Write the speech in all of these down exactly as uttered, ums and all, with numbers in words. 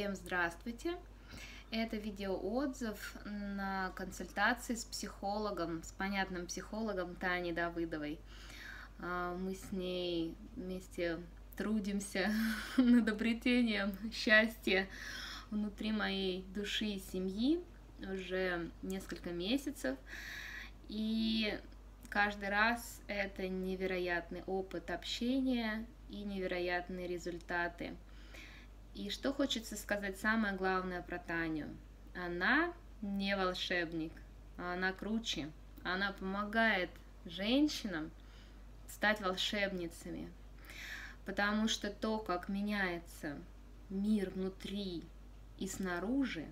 Всем здравствуйте! Это видеоотзыв на консультации с психологом, с понятным психологом Таней Давыдовой. Мы с ней вместе трудимся над обретением счастья внутри моей души и семьи уже несколько месяцев. И каждый раз это невероятный опыт общения и невероятные результаты. И что хочется сказать самое главное про Таню? Она не волшебник, она круче. Она помогает женщинам стать волшебницами. Потому что то, как меняется мир внутри и снаружи,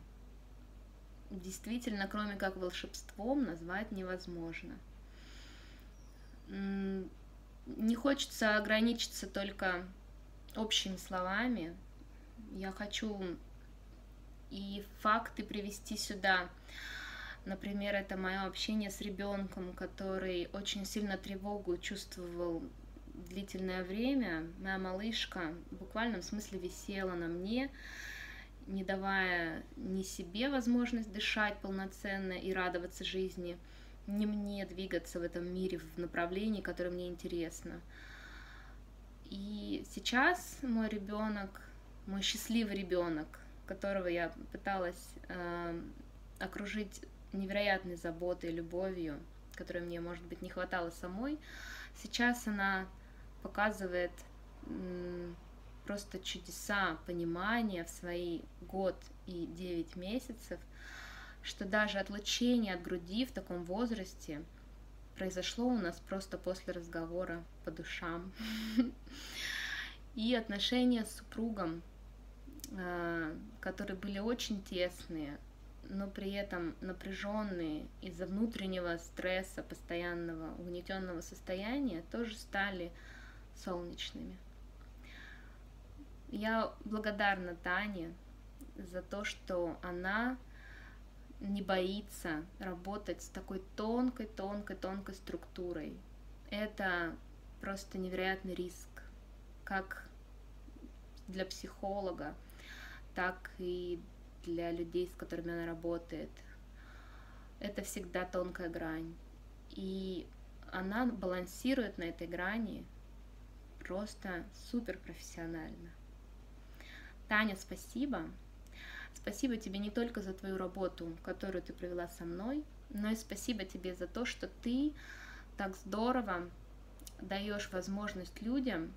действительно, кроме как волшебством, назвать невозможно. Не хочется ограничиться только общими словами. Я хочу и факты привести сюда. Например, это мое общение с ребенком, который очень сильно тревогу чувствовал длительное время. Моя малышка в буквальном смысле висела на мне, не давая ни себе возможность дышать полноценно и радоваться жизни, ни мне двигаться в этом мире в направлении, которое мне интересно. И сейчас мой ребенок, мой счастливый ребенок, которого я пыталась э, окружить невероятной заботой и любовью, которой мне, может быть, не хватало самой, сейчас она показывает э, просто чудеса понимания в свои год и девять месяцев, что даже отлучение от груди в таком возрасте произошло у нас просто после разговора по душам. И отношения с супругом, которые были очень тесные, но при этом напряженные из-за внутреннего стресса, постоянного угнетенного состояния, тоже стали солнечными. Я благодарна Тане за то, что она не боится работать с такой тонкой, тонкой, тонкой структурой. Это просто невероятный риск, как для психолога, так и для людей, с которыми она работает. Это всегда тонкая грань. И она балансирует на этой грани просто супер профессионально. Таня, спасибо. Спасибо тебе не только за твою работу, которую ты провела со мной, но и спасибо тебе за то, что ты так здорово даешь возможность людям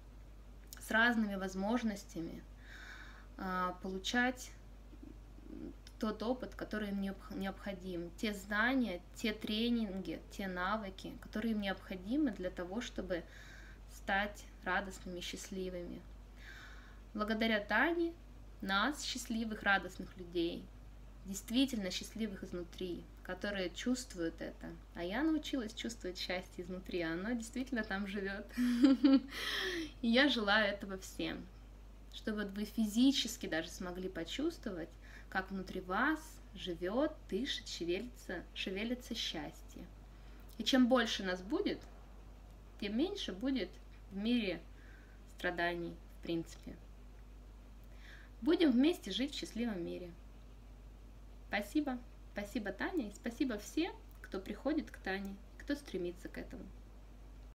с разными возможностями получать тот опыт, который им необходим, те знания, те тренинги, те навыки, которые им необходимы для того, чтобы стать радостными и счастливыми. Благодаря Тане нас, счастливых, радостных людей, действительно счастливых изнутри, которые чувствуют это. А я научилась чувствовать счастье изнутри, а оно действительно там живет. И я желаю этого всем, чтобы вы физически даже смогли почувствовать, как внутри вас живет, дышит, шевелится, шевелится счастье. И чем больше нас будет, тем меньше будет в мире страданий, в принципе. Будем вместе жить в счастливом мире. Спасибо. Спасибо, Таня, и спасибо всем, кто приходит к Тане, кто стремится к этому.